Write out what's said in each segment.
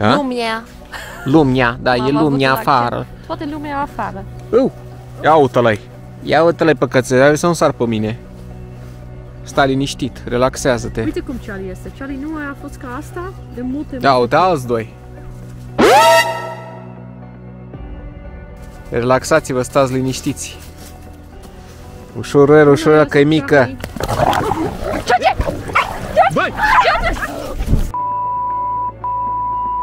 A? Lumea. Lumea, da, e lumea afară. Toată lumea afară. Ia uite-l-ai. Ia uite-l-ai pe cățel, să nu sar pe mine. Stai liniștit, relaxează-te. Uite cum Charlie este. Charlie nu a fost ca asta de multe. Da, uite alți doi. Relaxați-vă, stați liniștiți. Ușurel, ușurel, că e mică.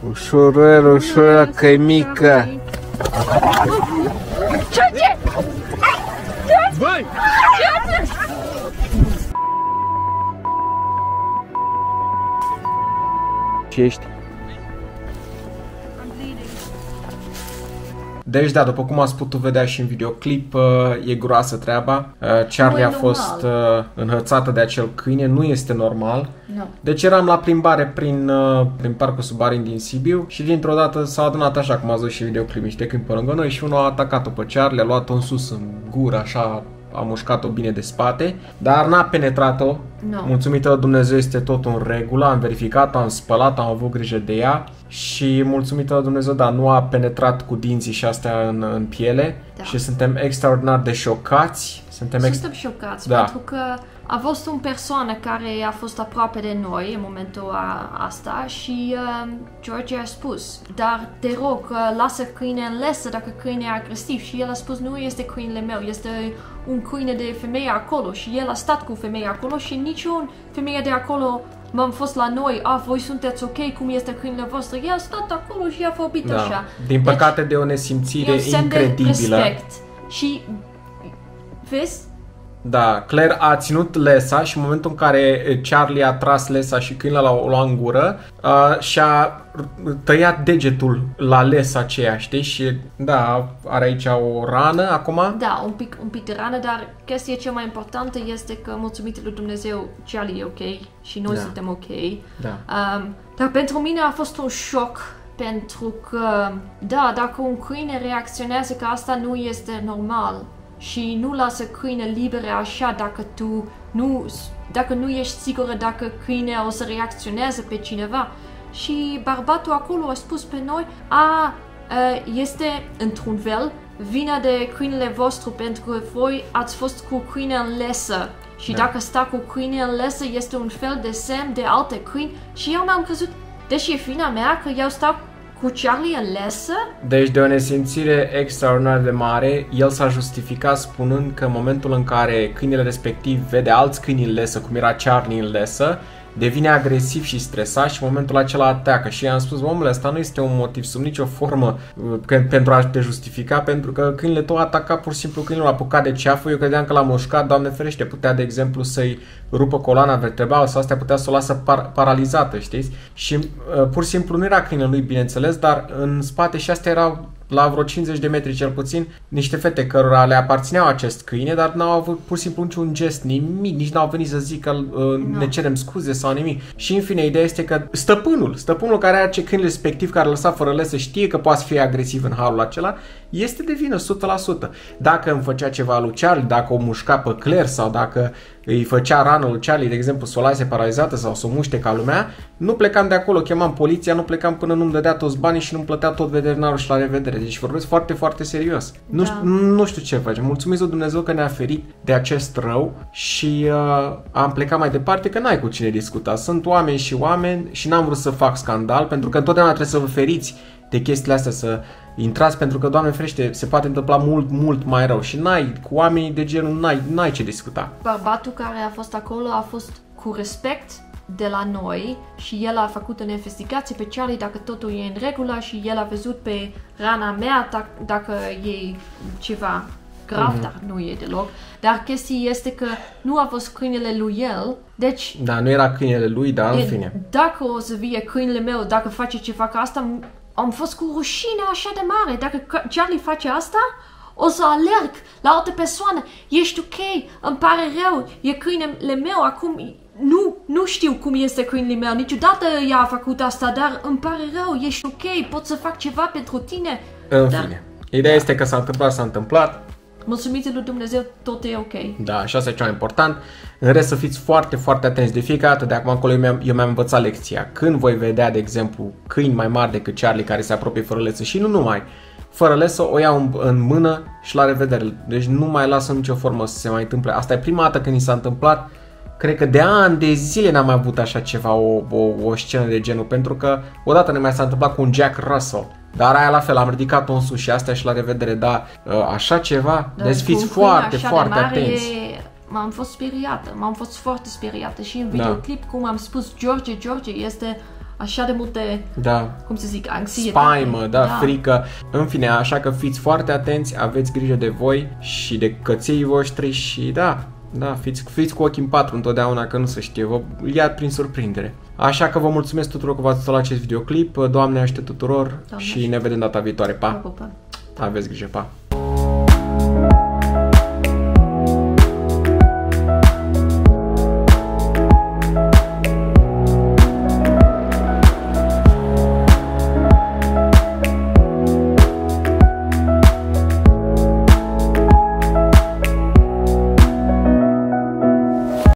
Ușurel, ușurel, că e mică. Ce ești? Deci da, după cum ați putut vedea și în videoclip, e groasă treaba. Charlie a fost înhățată de acel câine, nu este normal. No. Deci eram la plimbare prin parcul Subarin din Sibiu și dintr-o dată s-au adunat așa, cum ați văzut și în videoclip, niște câini pe lângă noi și unul a atacat-o pe Charlie, a luat-o în sus, în gură, așa, a mușcat-o bine de spate, dar n-a penetrat-o. No. Mulțumită Dumnezeu, este totul în regulă, am verificat, am spălat, am avut grijă de ea și mulțumită Dumnezeu, da, nu a penetrat cu dinții și astea în piele. Da. Și suntem extraordinar de șocați. Suntem șocați, da. Pentru că a fost o persoană care a fost aproape de noi în momentul asta și George a spus, dar te rog, lasă câine în lesă dacă câine e agresiv. Și el a spus, nu este câinele meu, este un câine de femeie acolo și el a stat cu femeia acolo și niciun femeie de acolo m-am fost la noi, a, voi sunteți ok, cum este câinele vostru? El a stat acolo și a vorbit, da, așa. Din păcate, deci, de o nesimțire incredibilă. Respect. Și vezi? Da, Claire a ținut lesa și în momentul în care Charlie a tras lesa și câinele l-a luat în gură, și-a tăiat degetul la lesa aceea, știi? Și da, are aici o rană acum. Da, un pic de rană, dar chestia cea mai importantă este că mulțumită lui Dumnezeu, Charlie e ok și noi, da, suntem ok. Da. Dar pentru mine a fost un șoc. Pentru că, da, dacă un câine reacționează ca asta, nu este normal. Și nu lasă câine libere așa dacă tu dacă nu ești sigură dacă câinea o să reacționeze pe cineva. Și bărbatul acolo a spus pe noi, a, este într-un fel vina de câinele vostru pentru că voi ați fost cu câine în lesă. Și da, dacă sta cu câine în lesă este un fel de semn de alte câini. Și eu m-am crezut, deși e vina mea că eu stau cu Charlie în lesă? Deci de o nesimțire extraordinar de mare, el s-a justificat spunând că în momentul în care câinele respectiv vede alți câini în lesă, cum era Charlie în lesă, devine agresiv și stresat și în momentul acela atacă. Și i-am spus, omule, asta nu este un motiv sub nicio formă pentru a te justifica, pentru că câinele tău ataca pur și simplu, câinele l-a apucat de ceafă, eu credeam că l-a mușcat, Doamne ferește, putea de exemplu să-i rupă coloana vertebrală sau astea, putea să o lasă paralizată, știți? Și pur și simplu nu era câinele lui, bineînțeles, dar în spate și astea erau la vreo 50 de metri cel puțin, niște fete cărora le aparțineau acest câine, dar n-au avut pur și simplu niciun gest, nimic, nici n-au venit să zică ne cerem scuze sau nimic. Și în fine, ideea este că stăpânul care are câine respectiv, care l-a lăsat fără lesă, știe că poate fi agresiv în halul acela, este de vină 100%. Dacă îmi făcea ceva lui Charlie, dacă o mușca pe Claire sau dacă îi făcea rană lui Charlie, de exemplu, să o lase paralizată sau să o muște ca lumea, nu plecam de acolo, chemam poliția, nu plecam până nu-mi dădea toți banii și nu-mi plătea tot veterinarul și la revedere. Deci vorbesc foarte, foarte serios. Da. Nu știu ce facem. Mulțumesc lui Dumnezeu că ne-a ferit de acest rău și am plecat mai departe, că n-ai cu cine discuta. Sunt oameni și oameni și n-am vrut să fac scandal, pentru că întotdeauna trebuie să vă feriți de chestiile astea, să intrați, pentru că, Doamne ferește, se poate întâmpla mult, mult mai rău și n-ai, cu oamenii de genul, n-ai ce discuta. Bărbatul care a fost acolo a fost cu respect de la noi și el a făcut o investigație pe Charlie dacă totul e în regulă și el a văzut pe rana mea dacă e ceva grav, dar nu e deloc. Dar chestia este că nu a fost câinele lui el, deci... Da, nu era câinele lui, dar în fine. Dacă o să vie câinele meu, dacă face ceva ca asta, am fost cu rușine așa de mare. Dacă Charlie face asta, o să alerg la altă persoană. Ești ok, îmi pare rău, e câinele meu, acum nu știu cum este câinele meu, niciodată ea a făcut asta, dar îmi pare rău, ești ok, pot să fac ceva pentru tine. În fine, ideea este că s-a întâmplat, mulțumiți lui Dumnezeu, tot e ok. Da, și asta e cel mai important. În rest, să fiți foarte, foarte atenți. De fiecare dată de acum acolo eu mi-am învățat lecția. Când voi vedea, de exemplu, câini mai mari decât Charlie care se apropie fără lesă și nu numai, fără lesă, o iau în mână și la revedere. Deci nu mai lasă nicio formă să se mai întâmple. Asta e prima dată când mi s-a întâmplat. Cred că de ani de zile n-am mai avut așa ceva, o scenă de genul, pentru că odată ne mai s-a întâmplat cu un Jack Russell. Dar aia la fel, am ridicat-o în sus și astea și la revedere, dar așa ceva, deci fiți foarte, foarte atenți. M-am fost speriată, m-am fost foarte speriată și în videoclip, cum am spus, George este așa de multe, cum să zic, anxietate. Spaimă, frică. În fine, așa că fiți foarte atenți, aveți grijă de voi și de căței voștri și fiți cu ochii în patru întotdeauna, că nu se știe, vă ia prin surprindere. Așa că vă mulțumesc tuturor că v-ați uitat la acest videoclip, Doamne ajută tuturor și ne vedem data viitoare, pa! Aveți grijă, pa!